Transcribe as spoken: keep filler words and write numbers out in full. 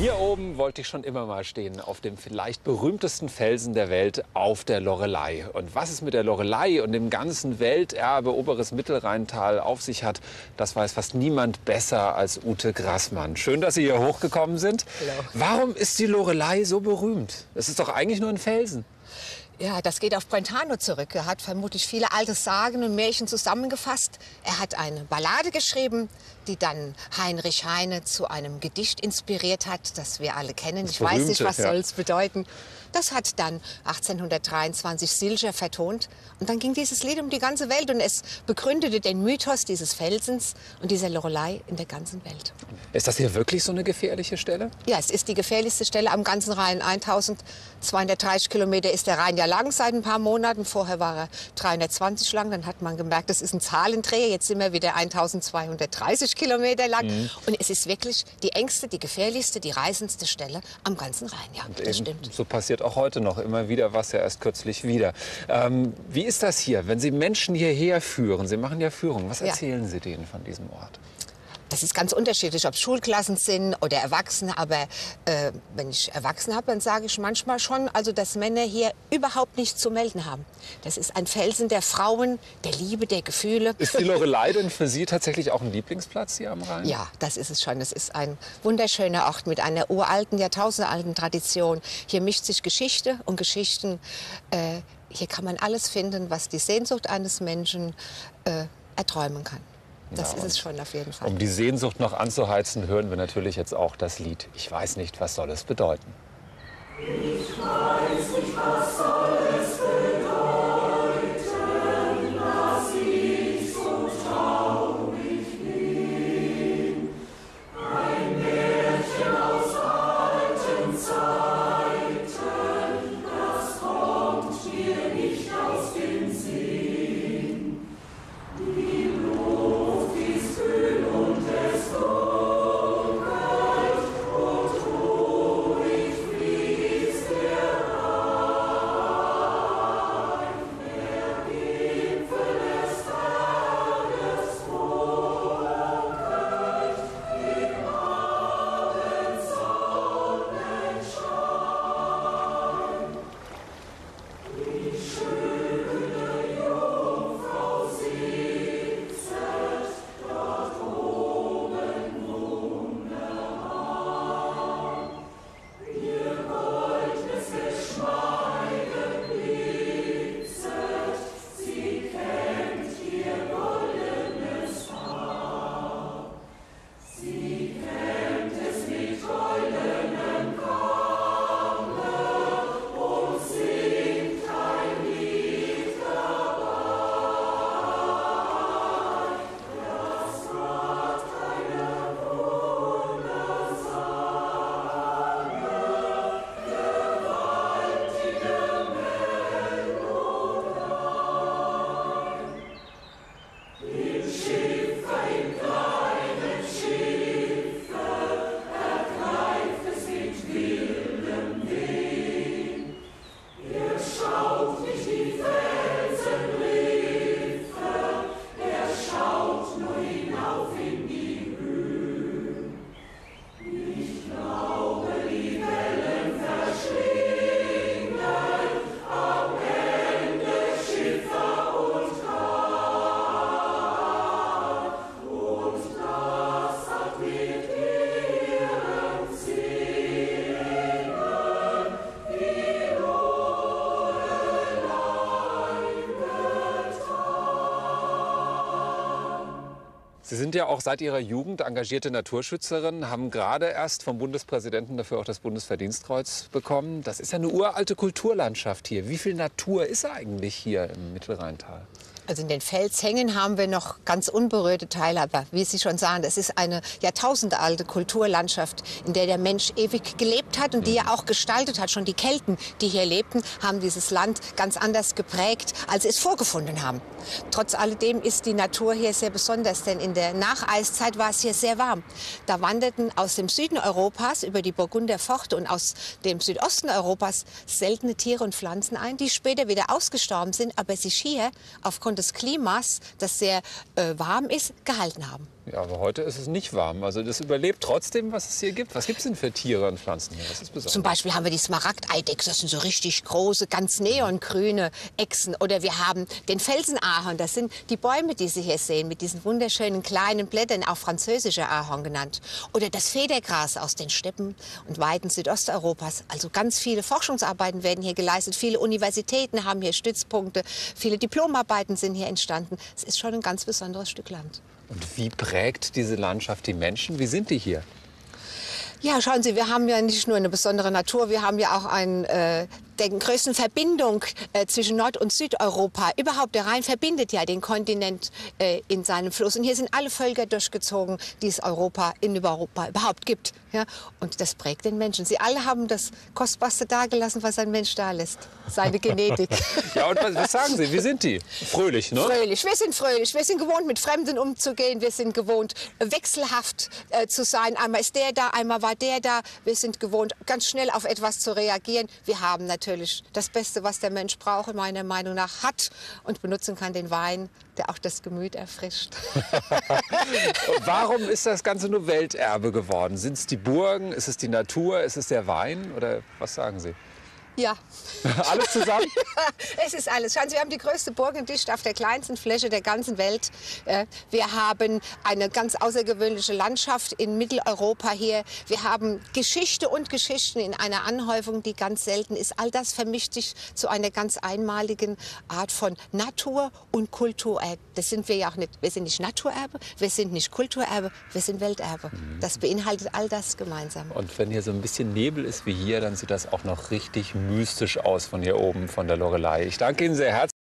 Hier oben wollte ich schon immer mal stehen, auf dem vielleicht berühmtesten Felsen der Welt, auf der Loreley. Und was es mit der Loreley und dem ganzen Welterbe Oberes Mittelrheintal auf sich hat, das weiß fast niemand besser als Ute Grassmann. Schön, dass Sie hier hochgekommen sind. Hello. Warum ist die Loreley so berühmt? Es ist doch eigentlich nur ein Felsen. Ja, das geht auf Brentano zurück. Er hat vermutlich viele alte Sagen und Märchen zusammengefasst. Er hat eine Ballade geschrieben, die dann Heinrich Heine zu einem Gedicht inspiriert hat, das wir alle kennen. Das ich berühmte, weiß nicht, was ja. soll es bedeuten. Das hat dann achtzehnhundertdreiundzwanzig Silcher vertont. Und dann ging dieses Lied um die ganze Welt. Und es begründete den Mythos dieses Felsens und dieser Loreley in der ganzen Welt. Ist das hier wirklich so eine gefährliche Stelle? Ja, es ist die gefährlichste Stelle am ganzen Rhein. eintausendzweihundertdreißig Kilometer ist der Rhein ja lang seit ein paar Monaten. Vorher war er dreihundertzwanzig lang. Dann hat man gemerkt, das ist ein Zahlendreher. Jetzt sind wir wieder eintausendzweihundertdreißig Kilometer lang. Mhm. Und es ist wirklich die engste, die gefährlichste, die reißendste Stelle am ganzen Rhein. Ja, und das eben stimmt. So passiert auch heute noch immer wieder was, ja erst kürzlich wieder. Ähm, wie ist das hier, wenn Sie Menschen hierher führen? Sie machen ja Führungen. Was erzählen ja. Sie denen von diesem Ort? Das ist ganz unterschiedlich, ob es Schulklassen sind oder Erwachsene. Aber äh, wenn ich Erwachsene habe, dann sage ich manchmal schon, also, dass Männer hier überhaupt nichts zu melden haben. Das ist ein Felsen der Frauen, der Liebe, der Gefühle. Ist die Loreley denn für Sie tatsächlich auch ein Lieblingsplatz hier am Rhein? Ja, das ist es schon. Das ist ein wunderschöner Ort mit einer uralten, jahrtausendealten Tradition. Hier mischt sich Geschichte und Geschichten. Äh, hier kann man alles finden, was die Sehnsucht eines Menschen äh, erträumen kann. Das ja, ist es schon auf jeden Fall. Um die Sehnsucht noch anzuheizen, hören wir natürlich jetzt auch das Lied Ich weiß nicht, was soll es bedeuten. Ich weiß nicht, was soll es bedeuten, dass ich so traurig bin. Ein Märchen aus alten Zeiten, das kommt mir nicht aus dem Sinn. Die Sie sind ja auch seit Ihrer Jugend engagierte Naturschützerin, haben gerade erst vom Bundespräsidenten dafür auch das Bundesverdienstkreuz bekommen. Das ist ja eine uralte Kulturlandschaft hier. Wie viel Natur ist eigentlich hier im Mittelrheintal? Also in den Felshängen haben wir noch ganz unberührte Teile, aber wie Sie schon sagen, das ist eine jahrtausendealte Kulturlandschaft, in der der Mensch ewig gelebt hat und die er auch gestaltet hat. Schon die Kelten, die hier lebten, haben dieses Land ganz anders geprägt, als sie es vorgefunden haben. Trotz alledem ist die Natur hier sehr besonders, denn in der Nacheiszeit war es hier sehr warm. Da wanderten aus dem Süden Europas über die Burgunder Forte und aus dem Südosten Europas seltene Tiere und Pflanzen ein, die später wieder ausgestorben sind, aber sich hier aufgrund des Klimas, das sehr äh, warm ist, gehalten haben. Ja, aber heute ist es nicht warm. Also das überlebt trotzdem, was es hier gibt. Was gibt es denn für Tiere und Pflanzen hier? Was ist besonders? Zum Beispiel haben wir die Smaragdeidechse. Das sind so richtig große, ganz neongrüne Echsen. Oder wir haben den Felsenahorn. Das sind die Bäume, die Sie hier sehen, mit diesen wunderschönen kleinen Blättern, auch französischer Ahorn genannt. Oder das Federgras aus den Steppen und Weiden Südosteuropas. Also ganz viele Forschungsarbeiten werden hier geleistet. Viele Universitäten haben hier Stützpunkte. Viele Diplomarbeiten sind hier entstanden. Es ist schon ein ganz besonderes Stück Land. Und wie prägt diese Landschaft die Menschen? Wie sind die hier? Ja, schauen Sie, wir haben ja nicht nur eine besondere Natur, wir haben ja auch einen, äh, der größten Verbindung äh, zwischen Nord- und Südeuropa. Überhaupt, der Rhein verbindet ja den Kontinent äh, in seinem Fluss. Und hier sind alle Völker durchgezogen, die es Europa, in Europa überhaupt gibt. Ja? Und das prägt den Menschen. Sie alle haben das Kostbarste dagelassen, was ein Mensch da lässt. Seine Genetik. Ja, und was, was sagen Sie? Wie sind die? Fröhlich, ne? Fröhlich. Wir sind fröhlich. Wir sind gewohnt, mit Fremden umzugehen. Wir sind gewohnt, wechselhaft äh, zu sein. Einmal ist der da, einmal war der da. Wir sind gewohnt, ganz schnell auf etwas zu reagieren. Wir haben natürlich das Beste, was der Mensch braucht, meiner Meinung nach, hat und benutzen kann, den Wein, der auch das Gemüt erfrischt. Warum ist das Ganze nur Welterbe geworden? Sind es die Burgen, ist es die Natur, ist es der Wein oder was sagen Sie? Ja. Alles zusammen? Es ist alles. Schauen Sie, wir haben die größte Burg im Dicht auf der kleinsten Fläche der ganzen Welt. Wir haben eine ganz außergewöhnliche Landschaft in Mitteleuropa hier. Wir haben Geschichte und Geschichten in einer Anhäufung, die ganz selten ist. All das vermischt sich zu einer ganz einmaligen Art von Natur und Kulturerbe. Das sind wir ja auch nicht. Wir sind nicht Naturerbe, wir sind nicht Kulturerbe, wir sind Welterbe. Mhm. Das beinhaltet all das gemeinsam. Und wenn hier so ein bisschen Nebel ist wie hier, dann sieht das auch noch richtig mystisch aus von hier oben, von der Loreley. Ich danke Ihnen sehr herzlich.